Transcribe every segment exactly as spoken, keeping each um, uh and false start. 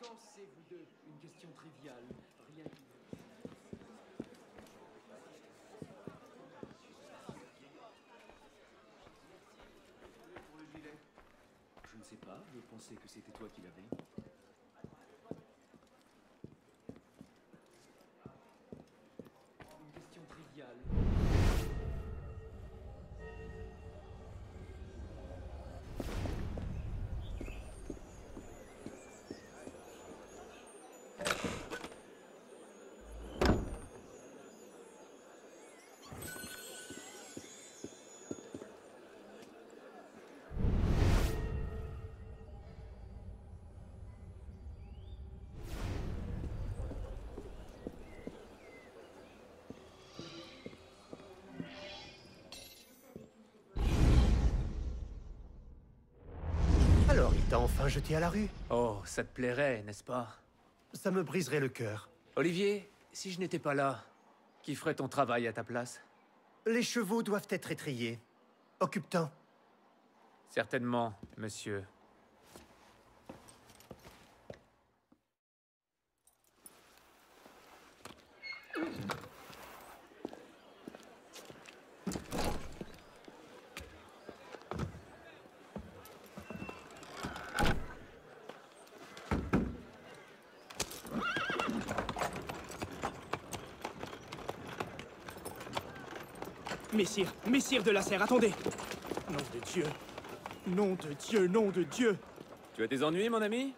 dansez, vous deux? Une question triviale, rien de mieux. Je ne sais pas, je pensais que c'était toi qui l'avais. Une question triviale. Enfin jeté à la rue. Oh, ça te plairait, n'est-ce pas? Ça me briserait le cœur. Olivier, si je n'étais pas là, qui ferait ton travail à ta place? Les chevaux doivent être étrillés. Occupe-t'en. Certainement, monsieur. Messire, Messire de la Serre, attendez! Nom de Dieu! Nom de Dieu, nom de Dieu! Tu as des ennuis, mon ami?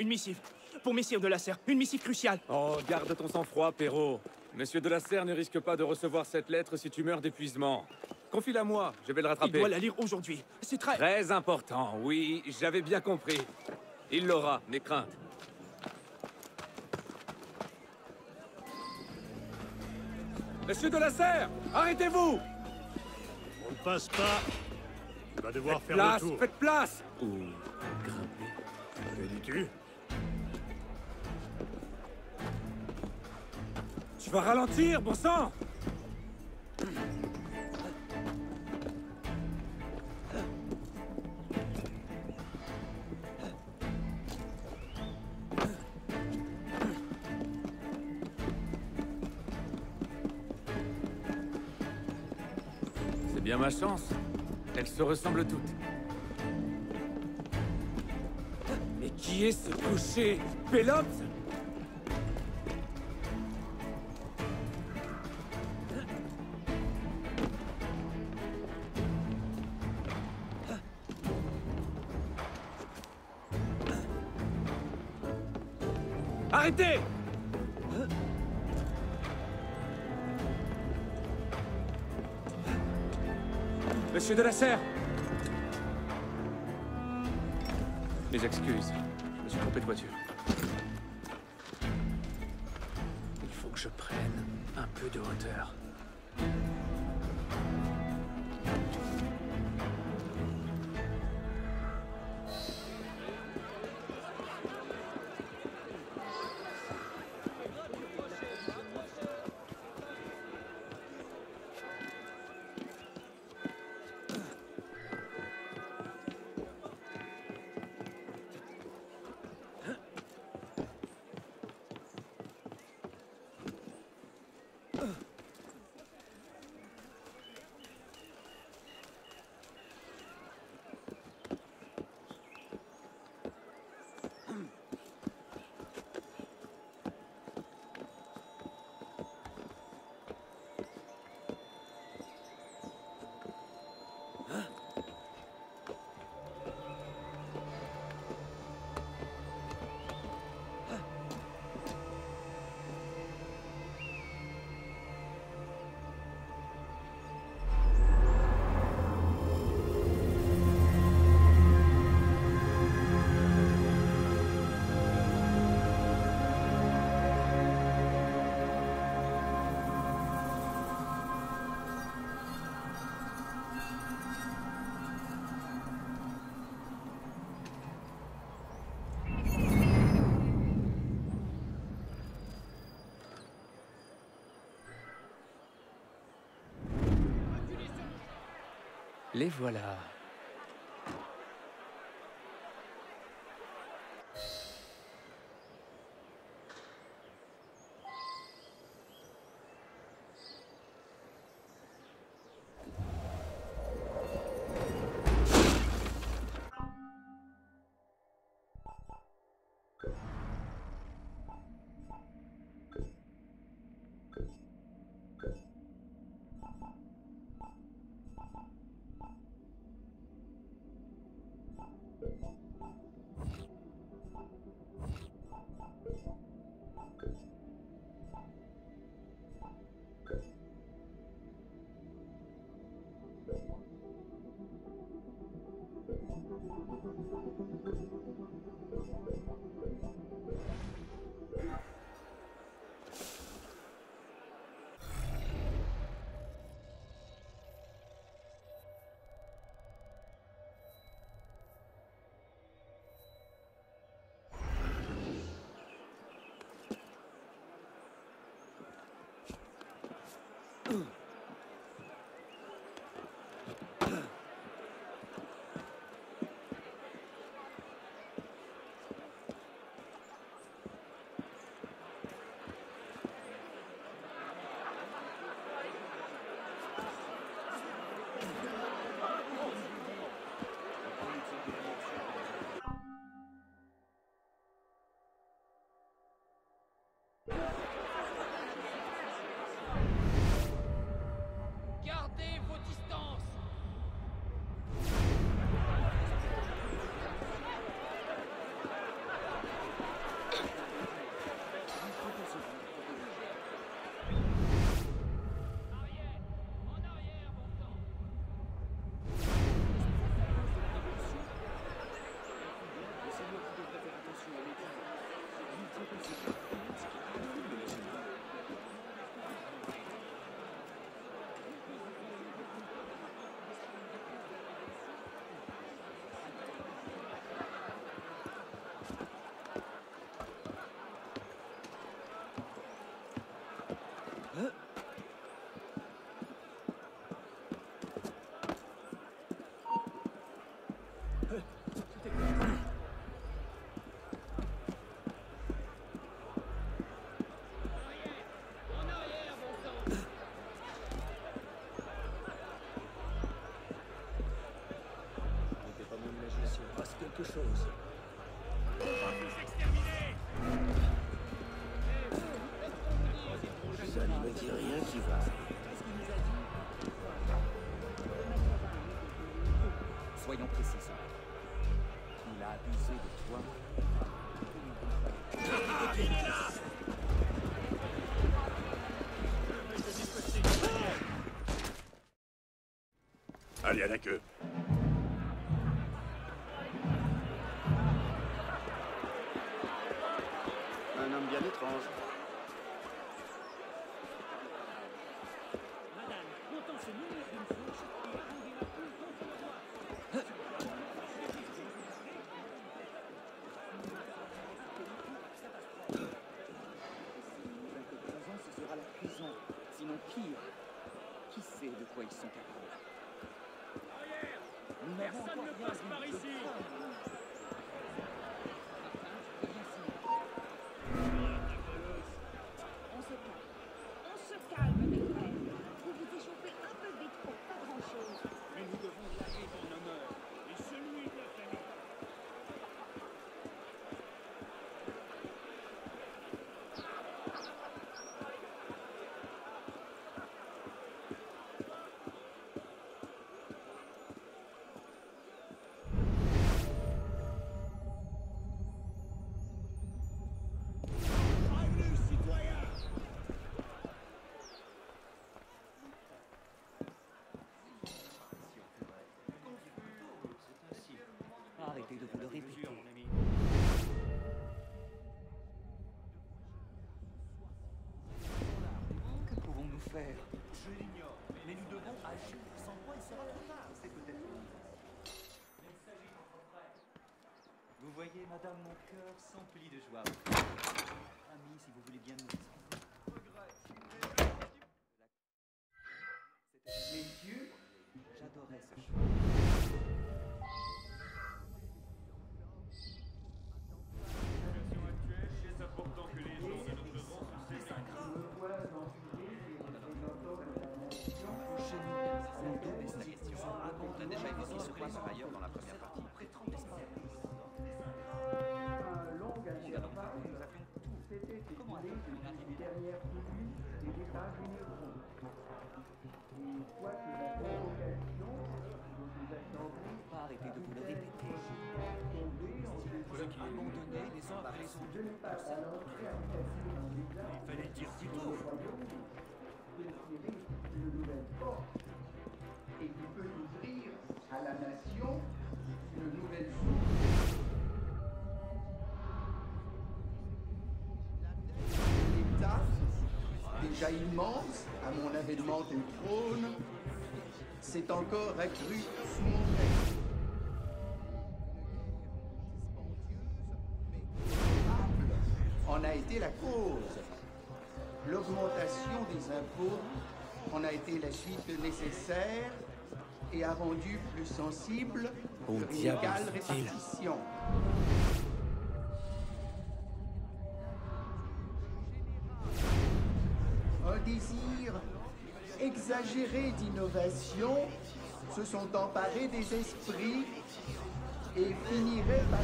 Une missive. Pour Messire de la Serre, une missive cruciale. Oh, garde ton sang-froid, Perrault. Monsieur de la Serre ne risque pas de recevoir cette lettre si tu meurs d'épuisement. Confie-la moi, je vais le rattraper. Il doit la lire aujourd'hui. C'est très... Très important, oui, j'avais bien compris. Il l'aura, n'aie crainte. Monsieur de la Serre, arrêtez-vous! On ne passe pas. On va devoir faire le tour. Faites place, faites place! Ou grimper. Que dis-tu? Tu vas ralentir, bon sang! Ma chance, elles se ressemblent toutes. Mais qui est ce cocher Pélops? Arrêtez! Monsieur de la Serre! Mes excuses, je me suis trompé de voiture. Il faut que je prenne un peu de hauteur. Les voilà. Allez, à la queue. Un homme bien étrange. Je l'ignore, mais nous devons agir sans quoi il sera trop tard. C'est peut-être vous. Vous voyez, madame, mon cœur s'emplit de joie. Ami, si vous voulez bien nous. Regret. Mais Dieu, j'adorais ce choix. Il fallait dire si tôt. Et qui peut ouvrir à la nation une nouvelle source. L'État, déjà immense, à mon avènement du trône, s'est encore accru sous mon règne. En a été la cause. L'augmentation des impôts en a été la suite nécessaire et a rendu plus sensible aux égales répartitions. Un désir exagéré d'innovation se sont emparés des esprits et finirait par...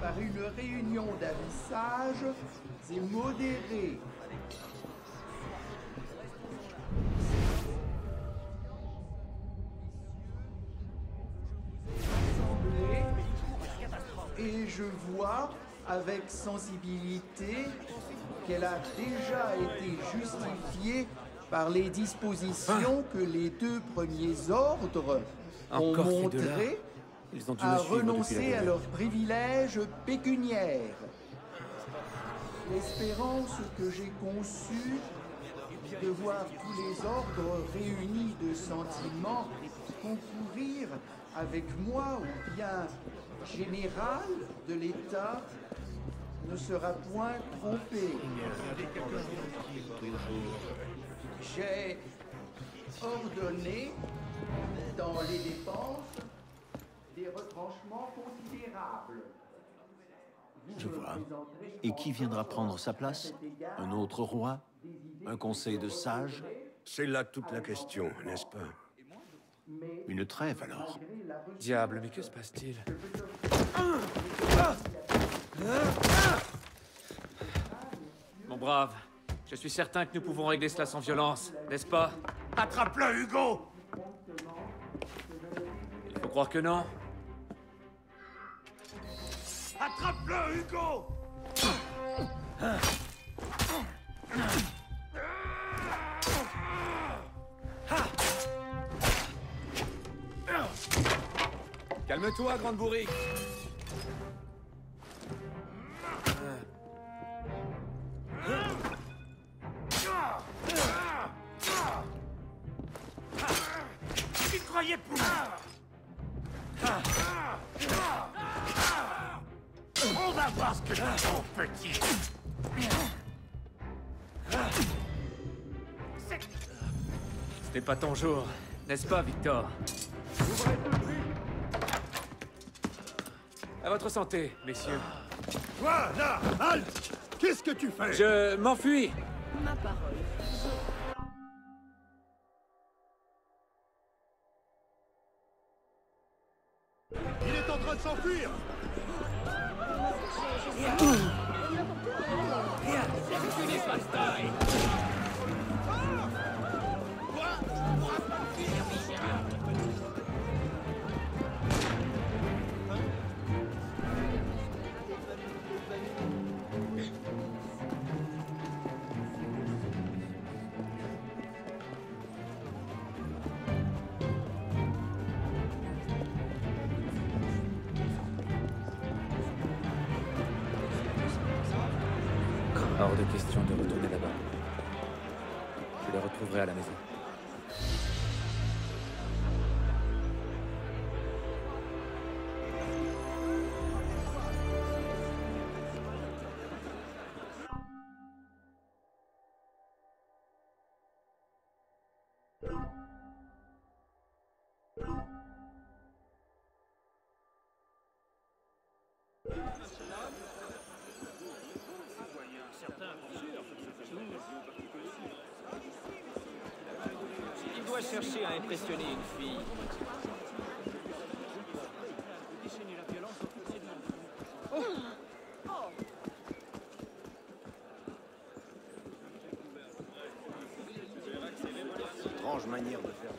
par une réunion d'avis sages et modérés. Et je vois avec sensibilité qu'elle a déjà été justifiée par les dispositions que les deux premiers ordres ont montrées à renoncer à leurs privilèges pécuniaires. L'espérance que j'ai conçue de voir tous les ordres réunis de sentiments concourir avec moi ou bien général de l'État ne sera point trompé. J'ai ordonné dans les dépenses des retranchements considérables. Je vois. Et qui viendra prendre sa place? Un autre roi? Un conseil de sages? C'est là toute la question, n'est-ce pas? Une trêve, alors. Diable, mais que se passe-t-il? Mon brave, je suis certain que nous pouvons régler cela sans violence, n'est-ce pas? Attrape-le, Hugo! Il faut croire que non. Attrape-le, Hugo! Calme-toi, grande bourrique! J'y croyais plus! On va voir ce que tu trouves, petit! C'était pas ton jour, n'est-ce pas, Victor? À votre santé, messieurs. Toi, là, halte! Qu'est-ce que tu fais? Je m'enfuis! Ma parole. Il est en train de s'enfuir! Hors de question de retourner là-bas. Je les retrouverai à la maison. Chercher à impressionner une fille. Étrange manière de faire.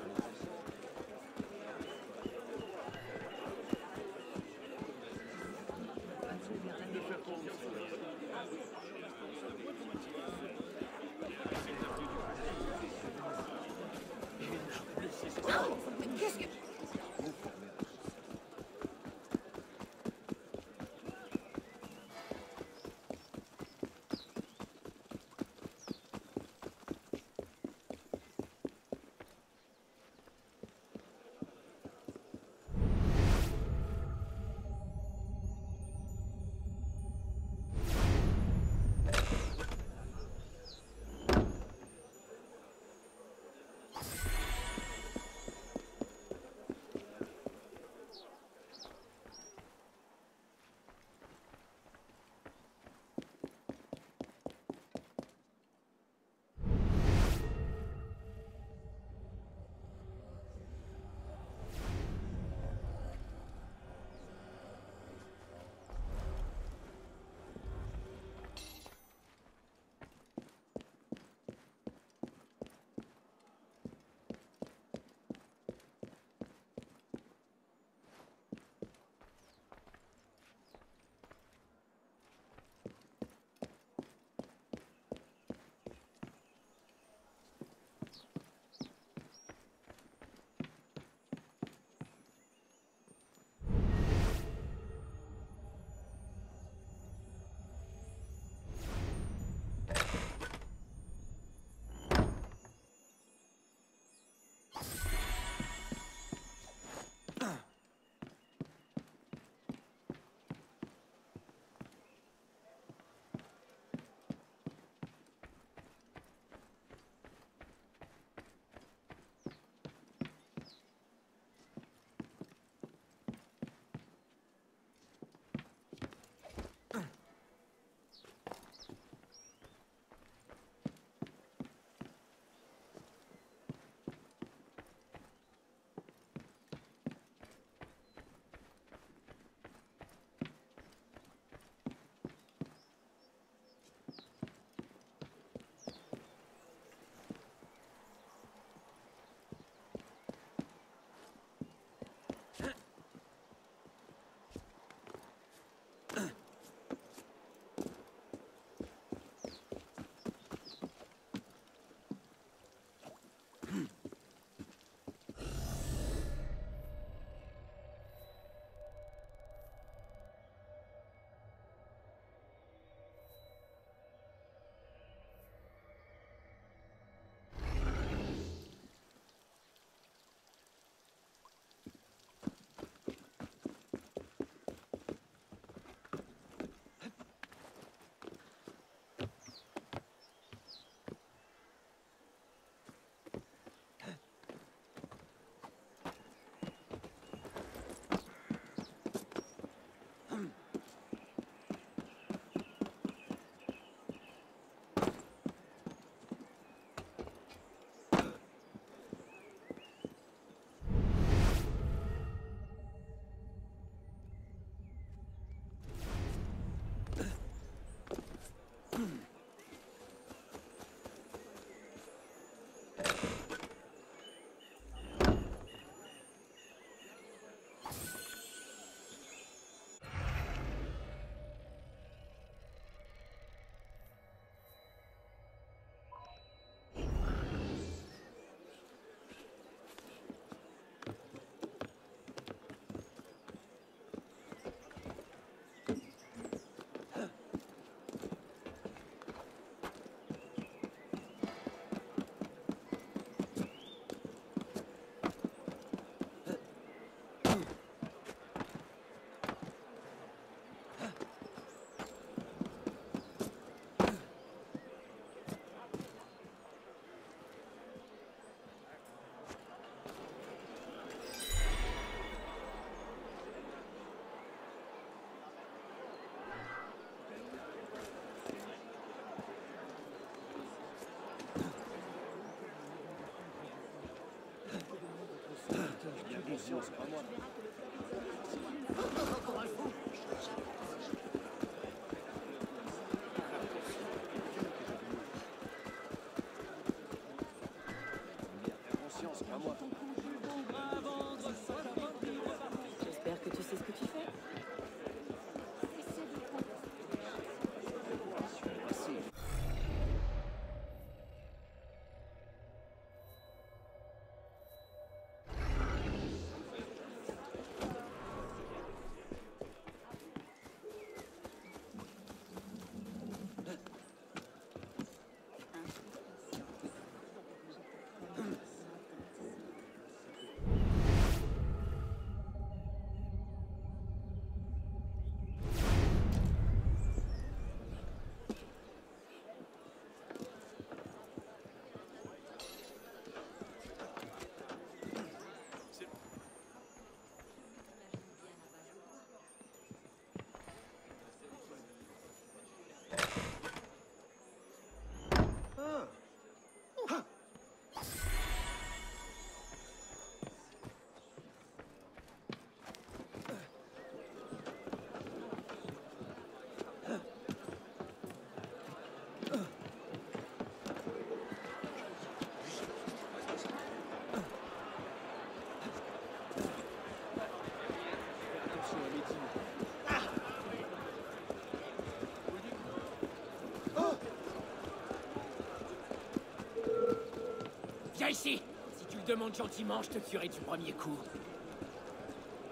ici. Si tu le demandes gentiment, je te tuerai du premier coup.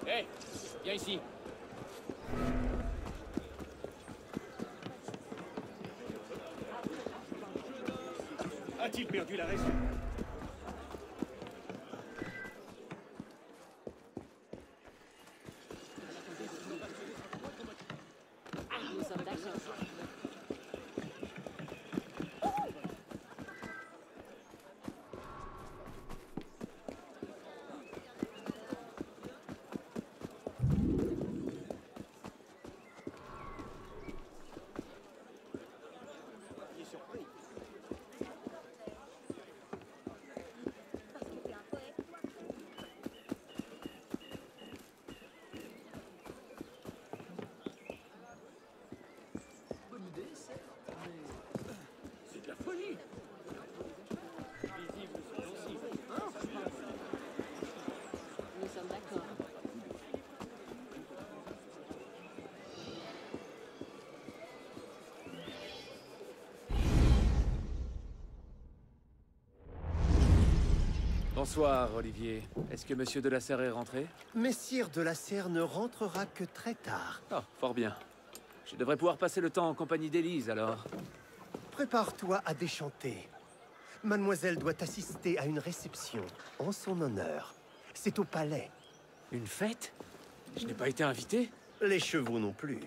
Hé, hey, viens ici. A-t-il perdu la raison? Bonsoir, Olivier. Est-ce que Monsieur de la Serre est rentré? Messire de la Serre ne rentrera que très tard. Ah, fort bien. Je devrais pouvoir passer le temps en compagnie d'Élise, alors. Prépare-toi à déchanter. Mademoiselle doit assister à une réception, en son honneur. C'est au palais. Une fête? Je n'ai pas été invité? Les chevaux non plus.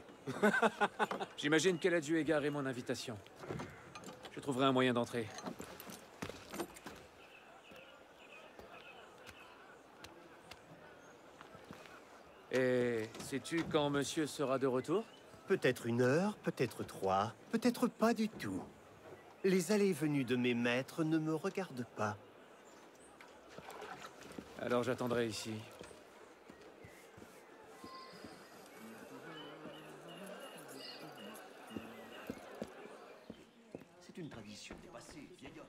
J'imagine qu'elle a dû égarer mon invitation. Je trouverai un moyen d'entrer. Et sais-tu quand monsieur sera de retour? Peut-être une heure, peut-être trois, peut-être pas du tout. Les allées et venues de mes maîtres ne me regardent pas. Alors j'attendrai ici. C'est une tradition dépassée, vieillotte.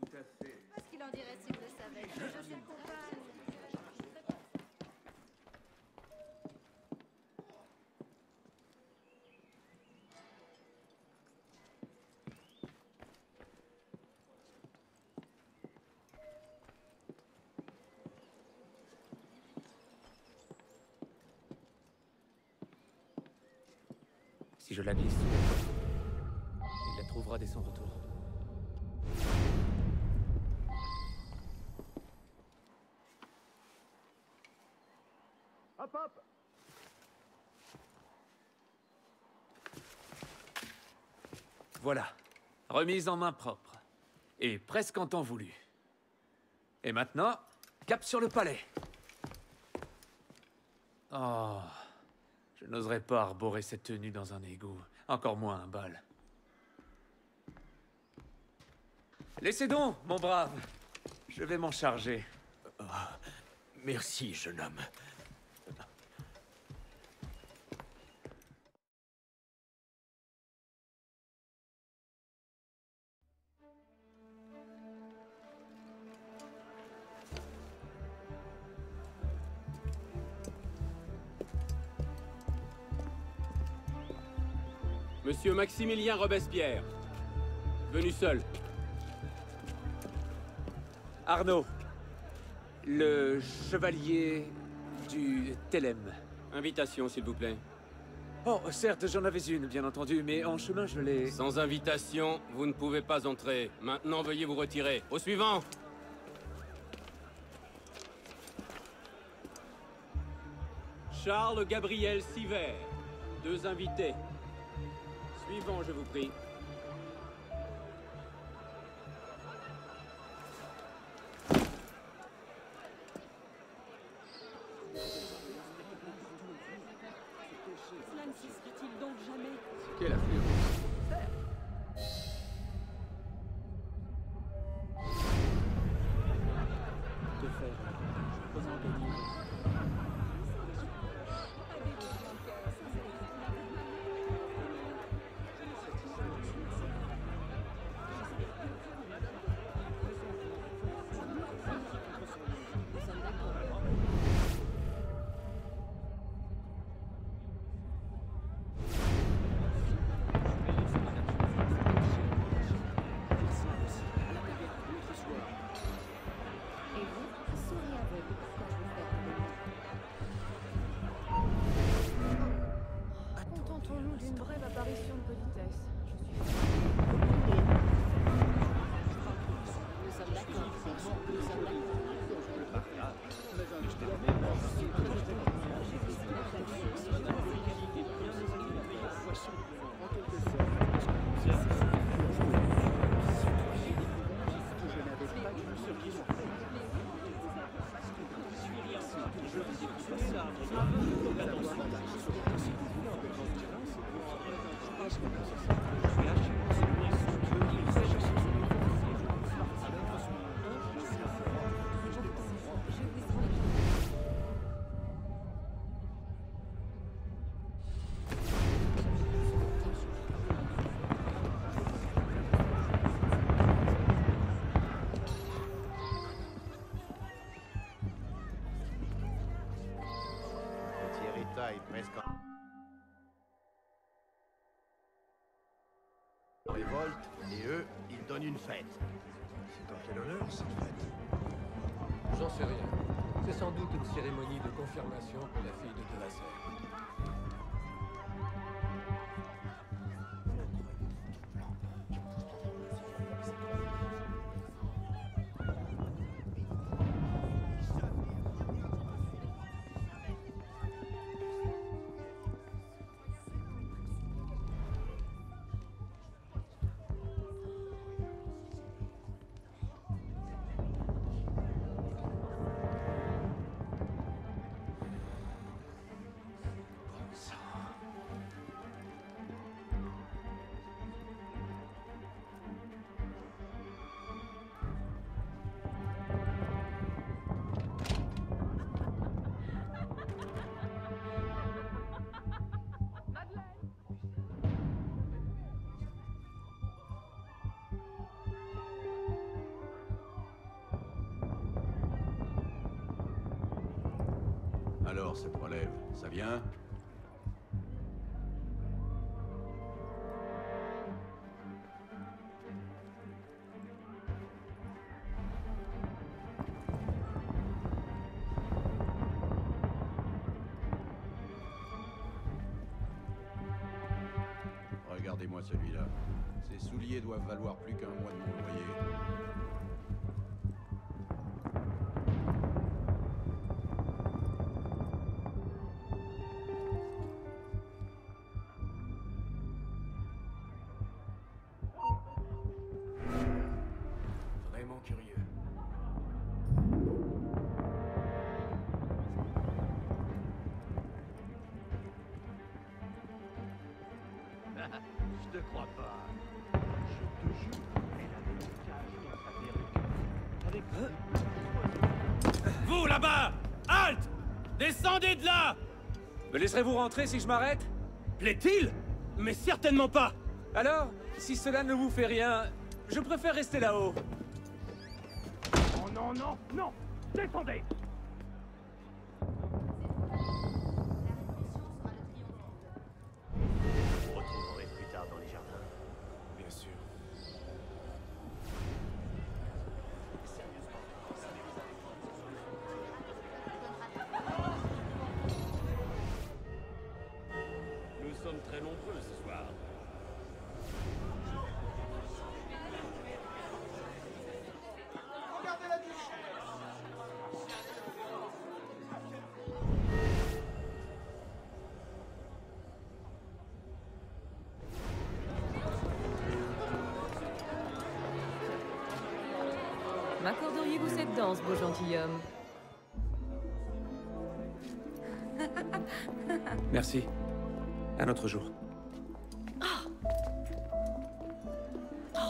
Tout à fait. Qu'est-ce qu'il en dirait si vous le savez? Je viens comprendre. Si je la glisse, il la trouvera dès son retour. Hop hop! Voilà. Remise en main propre. Et presque en temps voulu. Et maintenant, cap sur le palais. Oh... Je n'oserais pas arborer cette tenue dans un égout, encore moins un bal. Laissez donc, mon brave. Je vais m'en charger. Oh, merci, jeune homme. Monsieur Maximilien Robespierre, venu seul. Arno, le chevalier du Télème. Invitation, s'il vous plaît. Oh, certes, j'en avais une, bien entendu, mais en chemin, je l'ai... Sans invitation, vous ne pouvez pas entrer. Maintenant, veuillez vous retirer. Au suivant! Charles Gabriel Sivert, deux invités. Suivant, je vous prie. Cela ne cessera-t-il donc jamais? Quelle affluence! De faire. résultat est presque en révolte, et eux, ils donnent une fête. C'est en quel honneur, cette fête? J'en sais rien. C'est sans doute une cérémonie de confirmation pour la fille de Terracer. Alors, cette relève, ça vient? Regardez-moi celui-là. Ces souliers doivent valoir plus qu'un mois de mon loyer. Je te crois pas. Je te jure, elle avait une cage qui a frappé le cœur. Avec euh... vous, là-bas! Halte! Descendez de là! Me laisserez-vous rentrer si je m'arrête? Plaît-il? Mais certainement pas! Alors, si cela ne vous fait rien, je préfère rester là-haut. Oh non, non, non! Descendez! M'accorderiez-vous cette danse, beau gentilhomme? Merci. Un autre jour. Oh. Oh.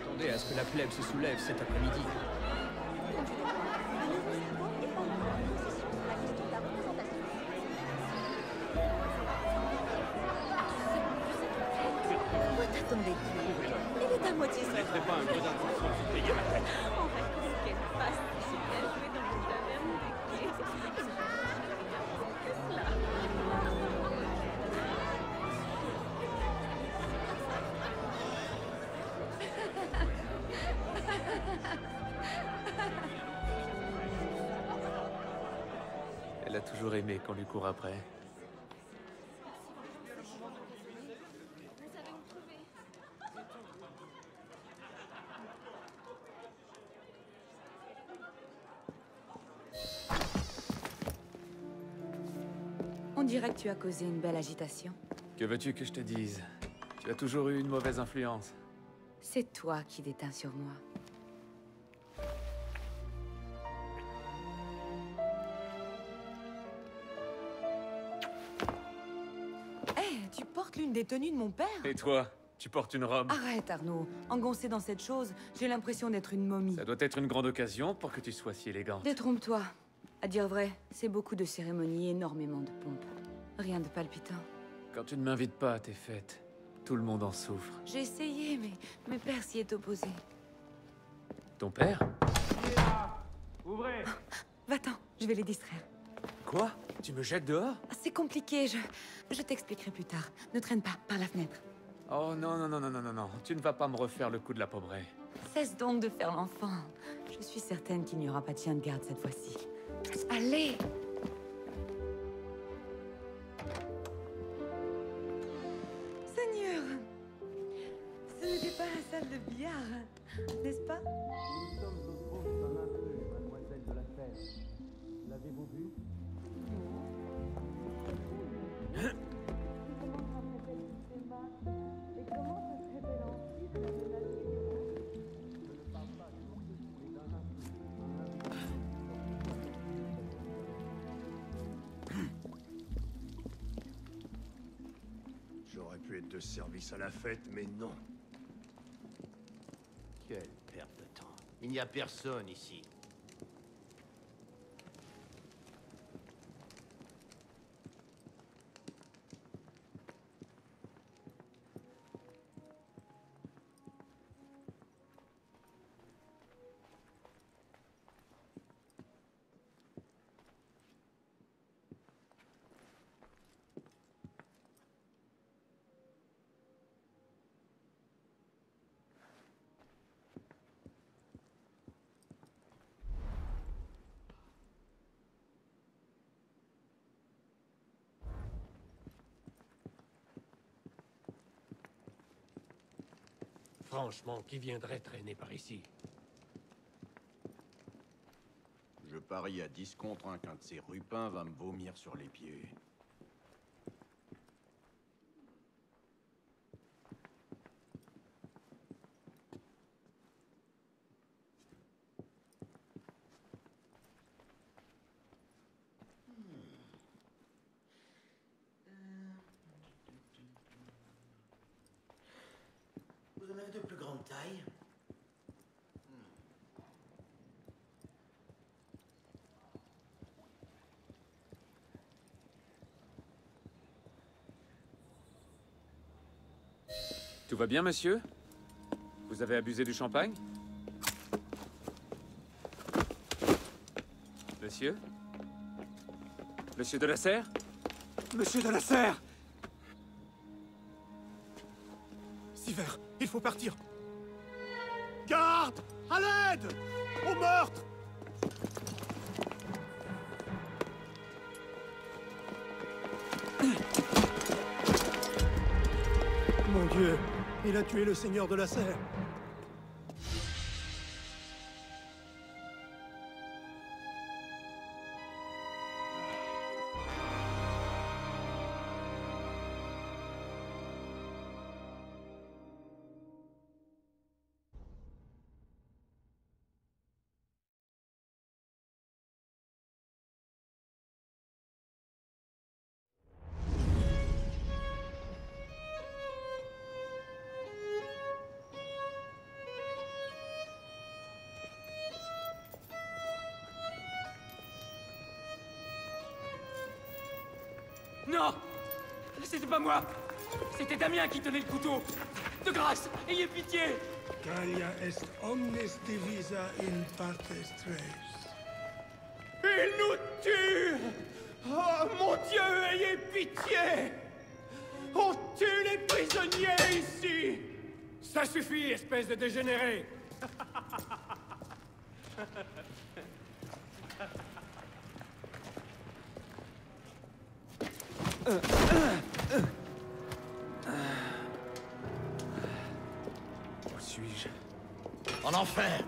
Attendez à ce que la plèbe se soulève cet après-midi. Elle a toujours aimé qu'on lui court après. On dirait que tu as causé une belle agitation. Que veux-tu que je te dise? Tu as toujours eu une mauvaise influence. C'est toi qui déteins sur moi. Des tenues de mon père. Et toi, tu portes une robe? Arrête, Arno. Engoncé dans cette chose, j'ai l'impression d'être une momie. Ça doit être une grande occasion pour que tu sois si élégante. Détrompe-toi. À dire vrai, c'est beaucoup de cérémonies, énormément de pompes. Rien de palpitant. Quand tu ne m'invites pas à tes fêtes, tout le monde en souffre. J'ai essayé, mais mon père s'y est opposé. Ton père? Il est là. Ouvrez. Va-t'en. Je vais les distraire. Quoi? Tu me jettes dehors? C'est compliqué, je... Je t'expliquerai plus tard. Ne traîne pas, par la fenêtre. Oh non, non, non, non, non, non, non. Tu ne vas pas me refaire le coup de la pauvreté. Cesse donc de faire l'enfant. Je suis certaine qu'il n'y aura pas de chien de garde cette fois-ci. Allez! Seigneur! Ce n'était pas la salle de billard, n'est-ce pas? Nous sommes au fond d'un intrus, mademoiselle de la Serre. L'avez-vous vu? J'aurais pu être de service à la fête, mais non. Quelle perte de temps. Il n'y a personne ici. Franchement, qui viendrait traîner par ici? Je parie à dix contre un qu'un de ces rupins va me vomir sur les pieds. Tout va bien, monsieur? Vous avez abusé du champagne? Monsieur? Monsieur de la Serre? Monsieur de la Serre! Sivert, il faut partir! Garde! À l'aide! Au meurtre! Mon Dieu! Il a tué le seigneur de la Serre. Non! C'était pas moi! C'était Damien qui tenait le couteau! De grâce, ayez pitié! Gallia est omnis divisa in partes tres. Il nous tue! Oh mon Dieu, ayez pitié! On tue les prisonniers ici! Ça suffit, espèce de dégénéré! Où suis-je? En enfer!